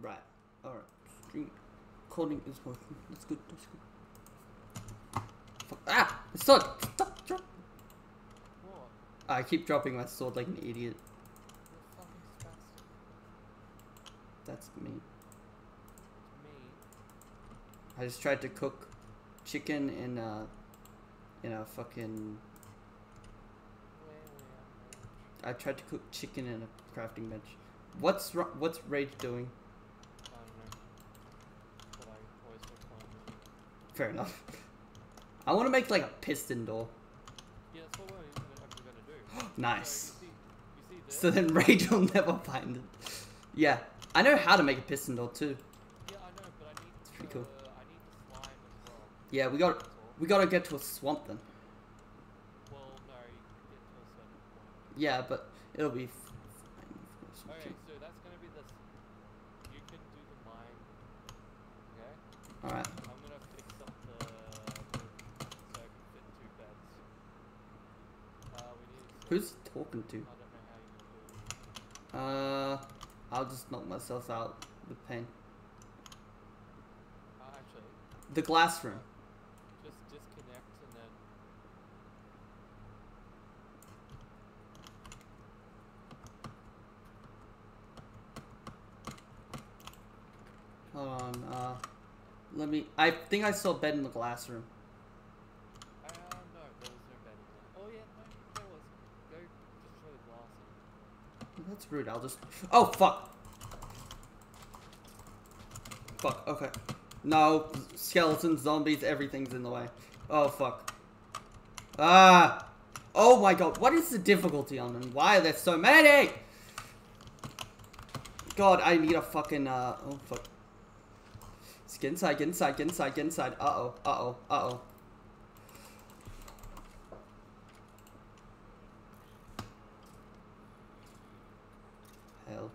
Right. Alright. Stream recording is working. That's good. That's good. Fuck. Ah! The sword! Stop! Drop! What? I keep dropping my sword like an idiot. That's me. I just tried to cook chicken in a fucking... I tried to cook chicken in a crafting bench. What's Rage doing? I don't know. But I always look fine. Fair enough. I want to make like a piston door. Yeah, that's what we're actually gonna do. Nice. So, you see this? So then Rage will never find it. Yeah. I know how to make a piston door too. Yeah, I know, but I need it's pretty cool. I need the slime as well. Yeah, we gotta get to a swamp then. Well, no, you can get to a certain point. Yeah, but it'll be fine. Okay, so that's gonna be this. You can do the mine. Okay. All right. I'm gonna fix up the so I can fit two beds. We need. Who's he talking to? I don't know how you do it. I'll just knock myself out with pain. Actually, the glass room. Just disconnect and then. Hold on. Let me. I think I saw a bed in the glass room. No, there was no bed in there. Oh yeah, no, there was. Go destroy the glass room. That's rude. I'll just. Oh fuck! Fuck. Okay. No skeletons, zombies, everything's in the way. Oh fuck. Ah! Oh my god. What is the difficulty on them? Why are there so many? God, I need a fucking Oh fuck. Let's get inside. Get inside. Get inside. Get inside. Uh oh. Uh oh. Uh oh. Help.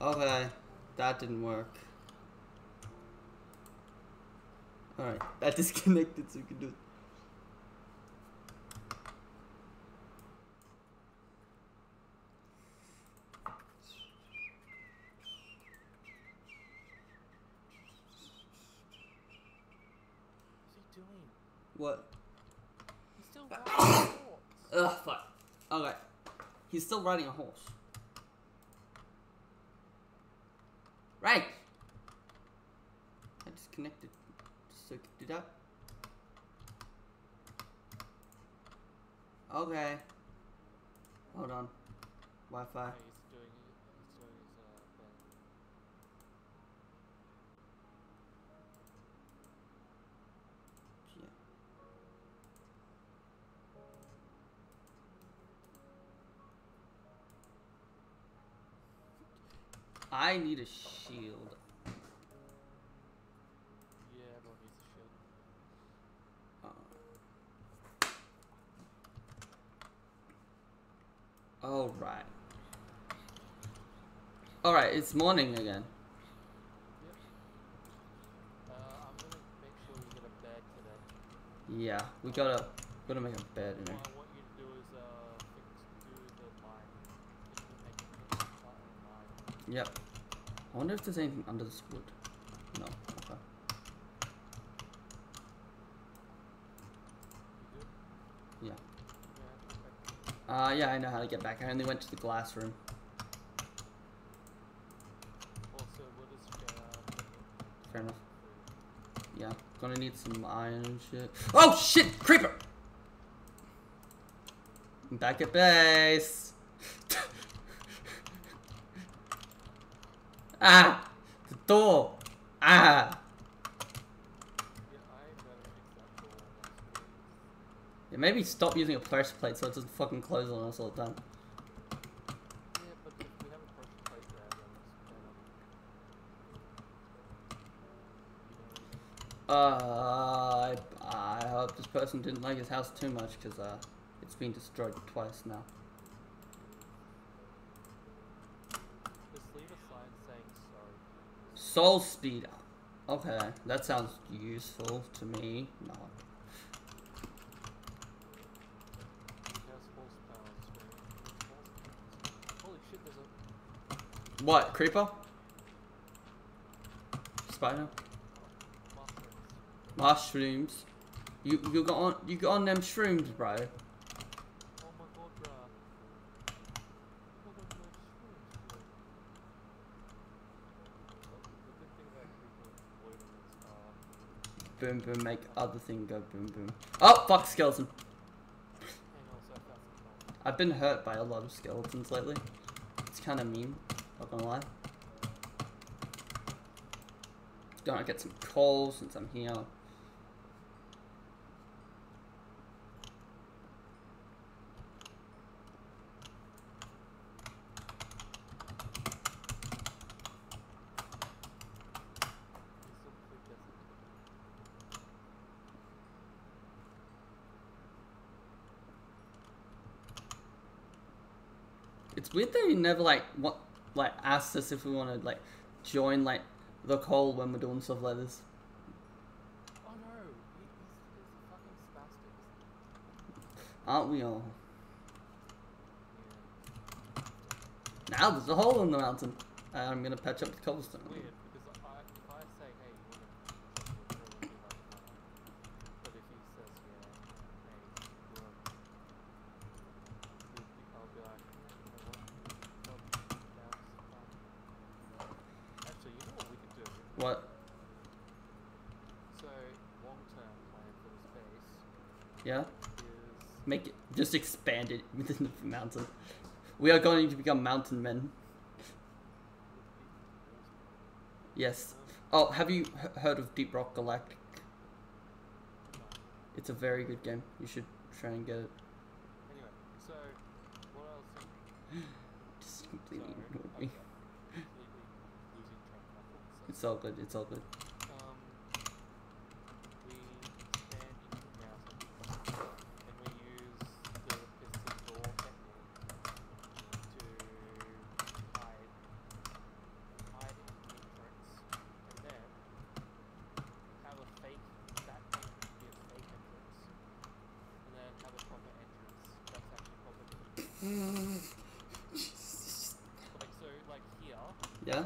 Okay, that didn't work. Alright, that disconnected so we can do it. What? He's still riding a horse. Ugh, fuck. Okay. He's still riding a horse. Right! I disconnected. So, do that. Okay. Hold on. Wi-Fi. Hey, I need a shield. Yeah, everyone needs a shield. Alright. Alright, it's morning again. Yep. I'm gonna make sure we get a bed today. Yeah, we gotta make a bed in here. Yep. I wonder if there's anything under this wood. No. Okay. Yeah. Yeah, I know how to get back. I only went to the glass room. Also, what is fair enough. Yeah, gonna need some iron and shit. Oh shit! Creeper! I'm back at base! Ah! The door! Ah! Yeah, maybe stop using a pressure plate so it doesn't fucking close on us all the time. Yeah, but if we have a pressure plate there, I hope this person didn't like his house too much because it's been destroyed twice now. Soul speeder. Okay, that sounds useful to me. No. Holy shit, there's a... What? Creeper? Spider? Mushrooms. You got on them shrooms, bro. Boom, boom, make other thing go boom, boom. Oh, fuck, skeleton. I've been hurt by a lot of skeletons lately. It's kind of mean, not gonna lie. Don't I get some coal since I'm here? It's weird that you never asked us if we want to join the call when we're doing stuff like this. Oh no, he's fucking spastic. Aren't we all? Yeah. Now there's a hole in the mountain. I'm gonna patch up the cobblestone. Weird, because if I say hey, you want to be like that, but if he says yeah, hey, you want I'll be like. Actually, you know what we can do? What? So, long-term plan for the space... Yeah? Is... Make it... Just expand it within the mountain. We are going to become mountain men. Yes. Oh, have you heard of Deep Rock Galactic? It's a very good game. You should try and get it. Anyway, so... What else? Just completely ignored me. It's all good, it's all good. We stand into the mountain and we use the piston door technique to hide in the entrance and then have a fake, that entrance be a fake entrance and then have a proper entrance that's actually proper. So here. Yeah?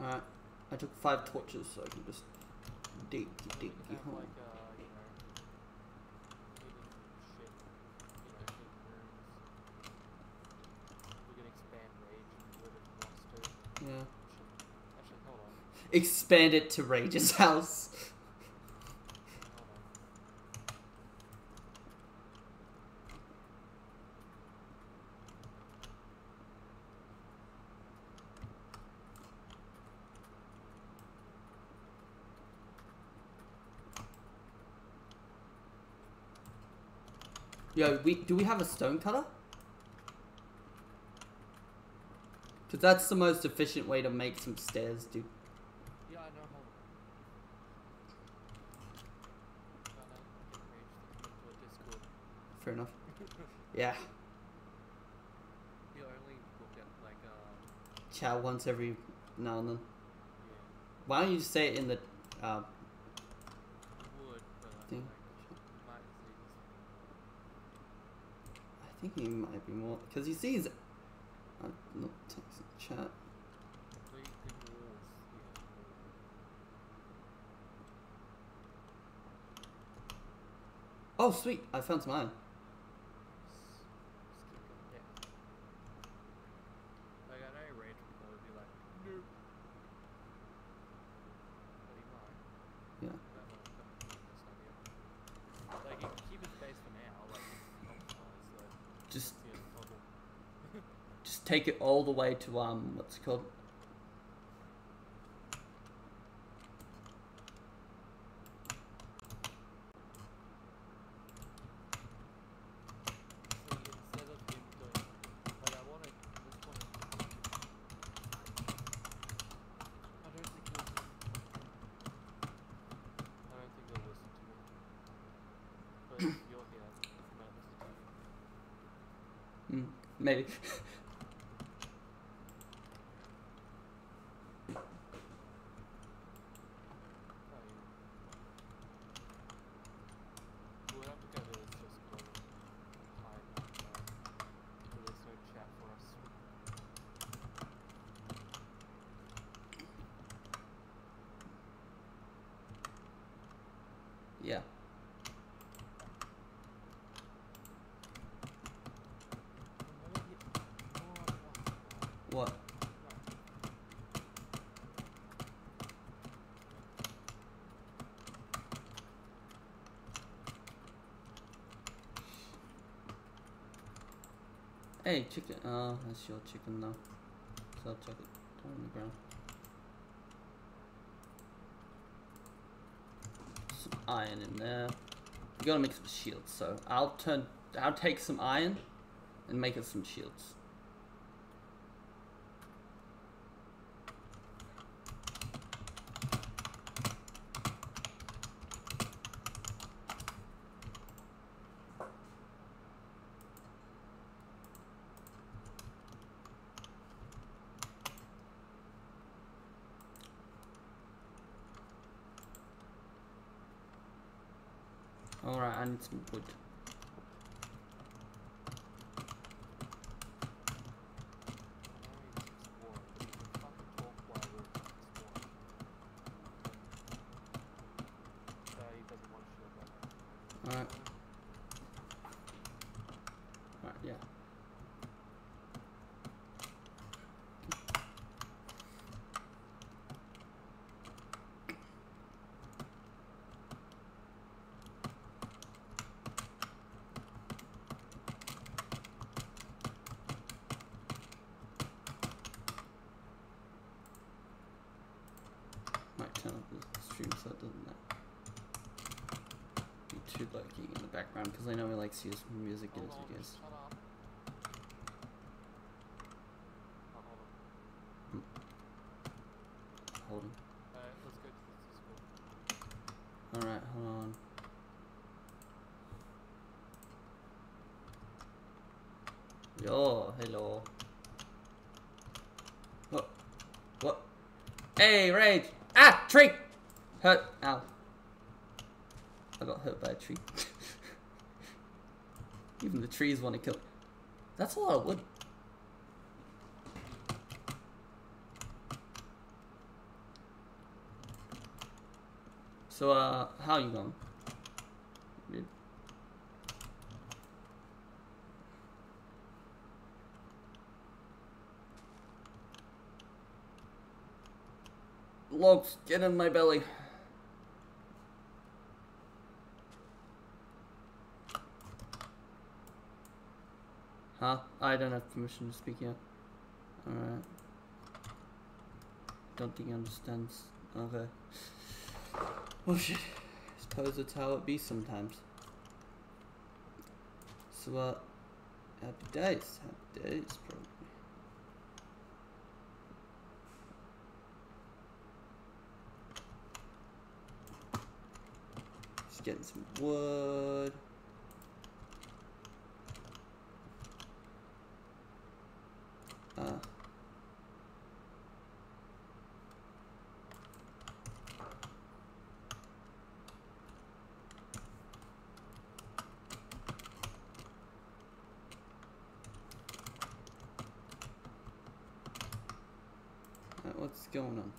Alright, I took 5 torches so I can just dig you home. Like, you know, shit, we can expand Rage and do whatever we want to. Yeah. Actually, hold on. Expand it to Rage's house. Yo, do we have a stone cutter? Cause that's the most efficient way to make some stairs, dude. Yeah, I know. Fair enough. Yeah. You only look at chat once every now and then. Yeah. Why don't you say it in the thing? I think he might be more, because he sees it. I'm not texting chat. Oh sweet, I found some iron. Take it all the way to what's it called? So instead of Maybe. What? Hey, chicken. Oh, that's your chicken now. So I'll chuck it on the ground. Some iron in there. We gotta make some shields, so I'll take some iron and make us some shields. Alright, I need some wood. Alright. Alright, yeah. Turn up the stream so it doesn't be too lurking in the background, because I know he likes to use music in his videos. Hold on. Alright, hold on. Yo, hello. What? What? Hey, Rage! Ah! Tree! Hurt. Ow. I got hurt by a tree. Even the trees want to kill me. That's a lot of wood. So, how are you going? Good. Logs, get in my belly. Huh? I don't have permission to speak yet. Alright. Don't think he understands. Okay. Oh shit. Suppose that's how it be sometimes. So, happy days, probably. Getting some wood. What's going on?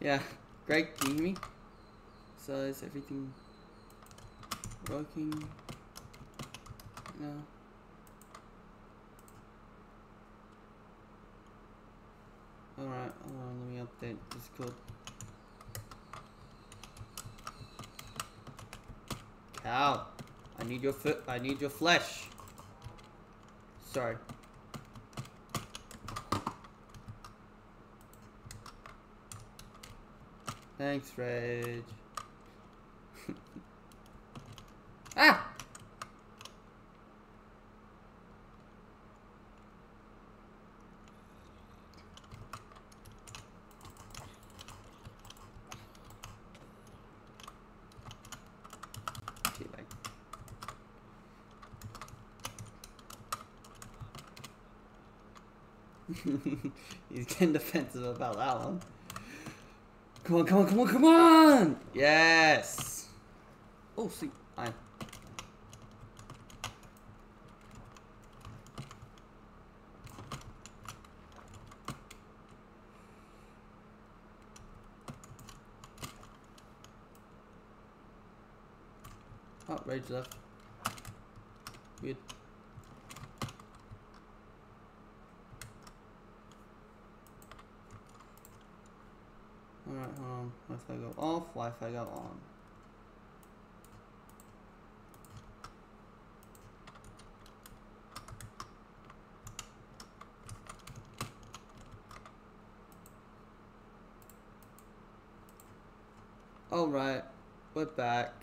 Yeah, Greg, can you hear me? So is everything working? No. Alright, hold on, let me update Discord. Cow, I need your foot, I need your flesh. Sorry. Thanks, Rage. Ah! He's getting defensive about that one. Come on, come on, come on, come on! Yes! Oh, see, I. Oh, Rage left. Weird. Alright, hold on. Wi-Fi go off, Wi-Fi go on. Alright, we're back.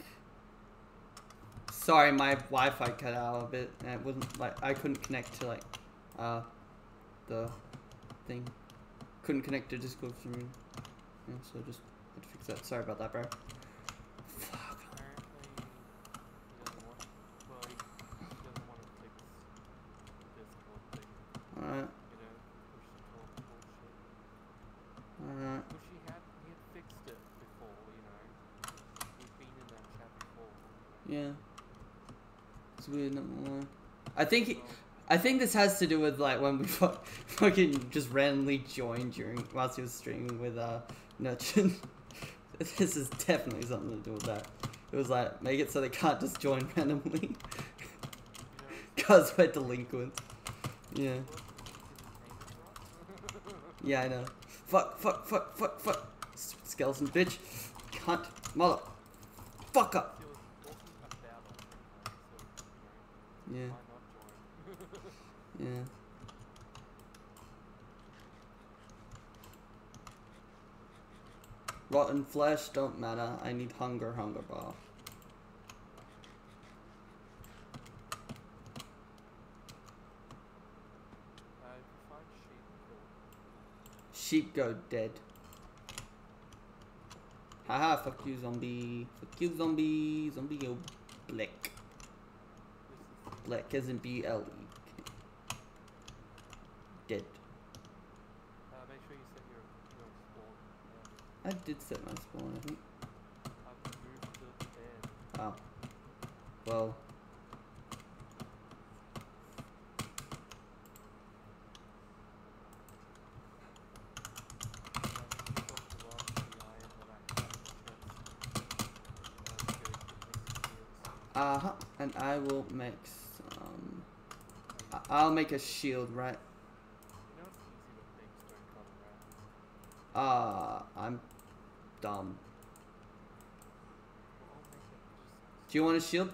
Sorry, my Wi-Fi cut out a bit, and it wasn't like I couldn't connect to like the thing. Couldn't connect to Discord for me. Yeah, so just had to fix that. Sorry about that, bro. Fuck. Alright. Alright. He had fixed it before, you know. He's been in that chat before. Yeah. It's weird, not gonna lie. I think this has to do with like when we fucking just randomly joined whilst he was streaming with Nutchen. This is definitely something to do with that. It was like make it so they can't just join randomly, cause we're delinquents. Yeah. Yeah, I know. Fuck, fuck, fuck, fuck, fuck. Skeleton bitch, cunt, mother, fuck up. Yeah. Yeah. Rotten flesh don't matter. I need hunger bar. Sheep go dead. Haha, fuck you zombie. Fuck you zombie. Zombie go black. Black isn't BLE. Dead. Make sure you set your spawn. I did set my spawn, I think. I've moved it in. Oh. Well. Uh-huh. And I will make some... I'll make a shield, right? I'm dumb. Do you want a shield?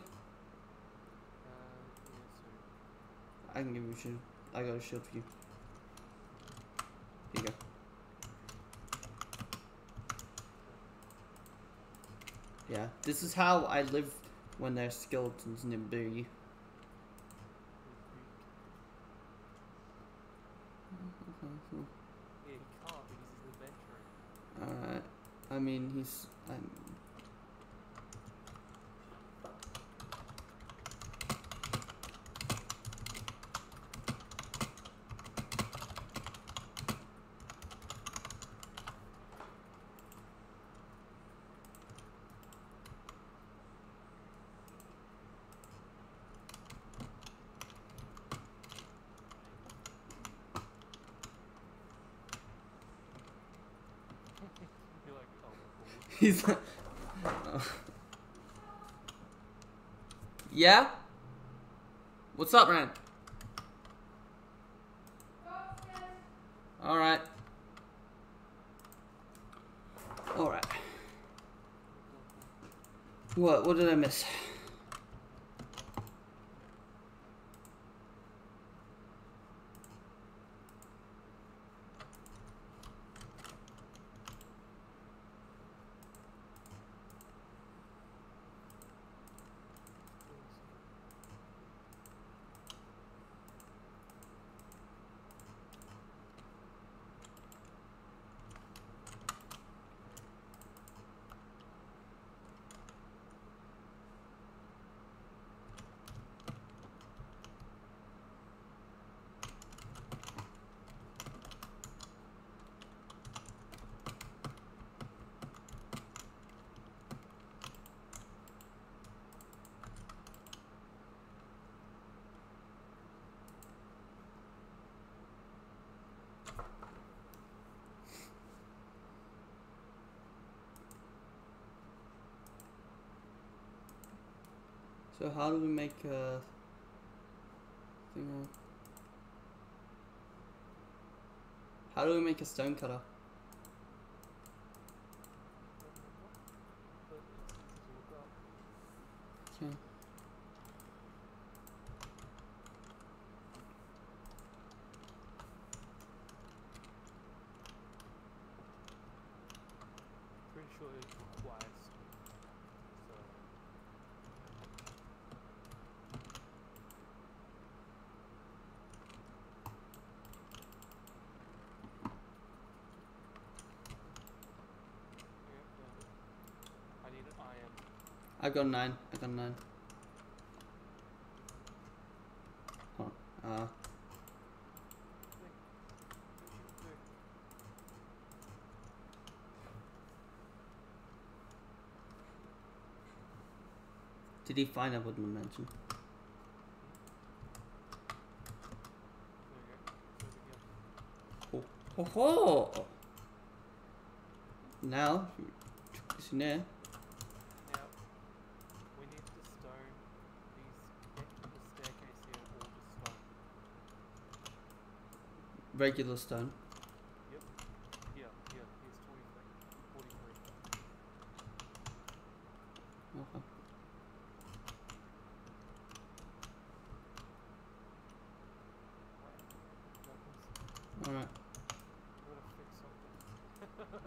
I can give you a shield. I got a shield for you. Here you go. Yeah, this is how I live when there's skeletons nearby. I mean, he's... He's like... Yeah? What's up, Ren? Alright. Alright. What did I miss? So how do we make a thing? How do we make a stone cutter? Okay. Pretty sure it requires. I got nine. Hold on. Did he find out what dimension? Oh, ho ho! Now, it's in there. Regular stone. Yep. Yeah, here's 23, 43. Okay. Alright. I'm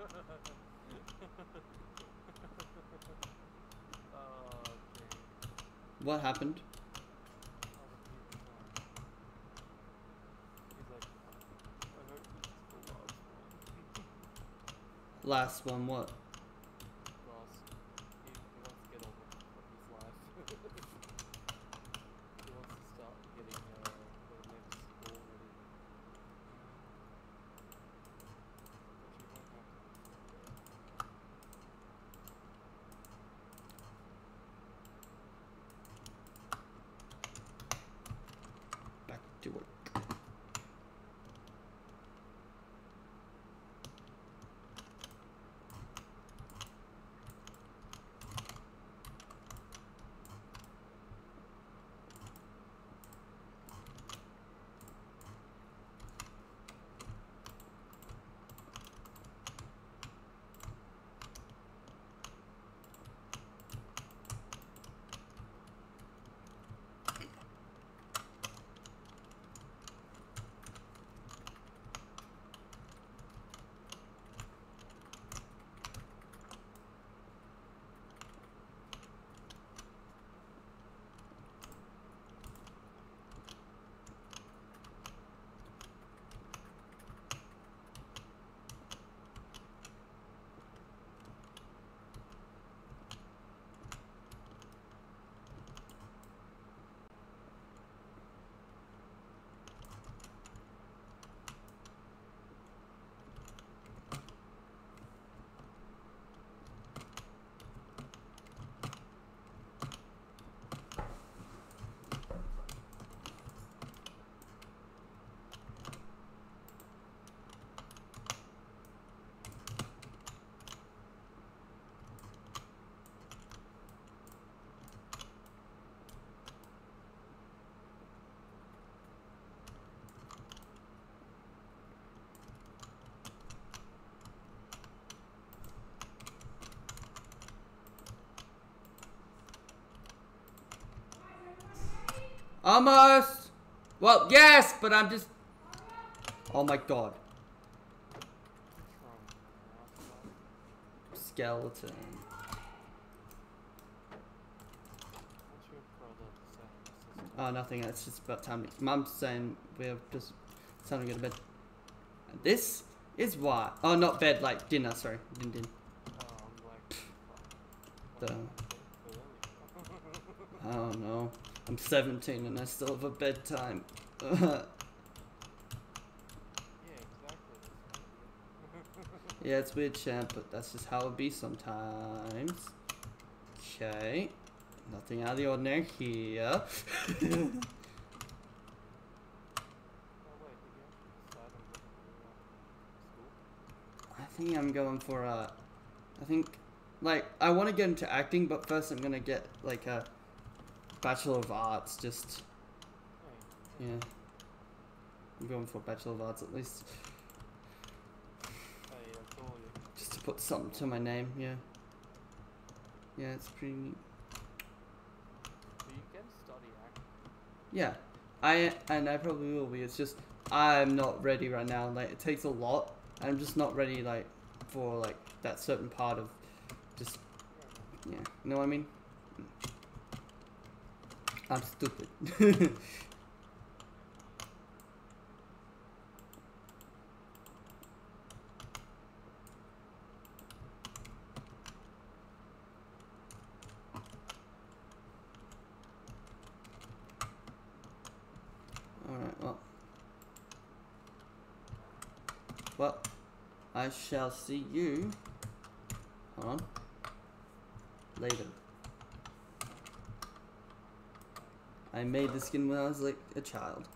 gonna fix something. What happened? Last one, what? Almost. Well, yes, but I'm just... Oh my god. Skeleton. Oh, nothing. It's just about time. Mum's saying we're just... It's time to go to bed. And this is why... Oh, not bed. Like, dinner. Sorry. Dinner. I don't know. I'm 17 and I still have a bedtime. Yeah, exactly. Yeah, it's weird, champ, but that's just how it be sometimes. Okay. Nothing out of the ordinary here. I think I'm going for a... I think... Like, I want to get into acting, but first I'm going to get, like, a Bachelor of Arts, just... Yeah. I'm going for Bachelor of Arts, at least. Just to put something to my name, yeah. Yeah, it's pretty neat. So you can study acting? Yeah. I probably will be. It's just, I'm not ready right now. Like, it takes a lot. I'm just not ready, like, for, like, that certain part of... Just, yeah, you know what I mean? I'm stupid. Alright, well, I shall see you. Hold on. Later. I made this skin when I was like a child.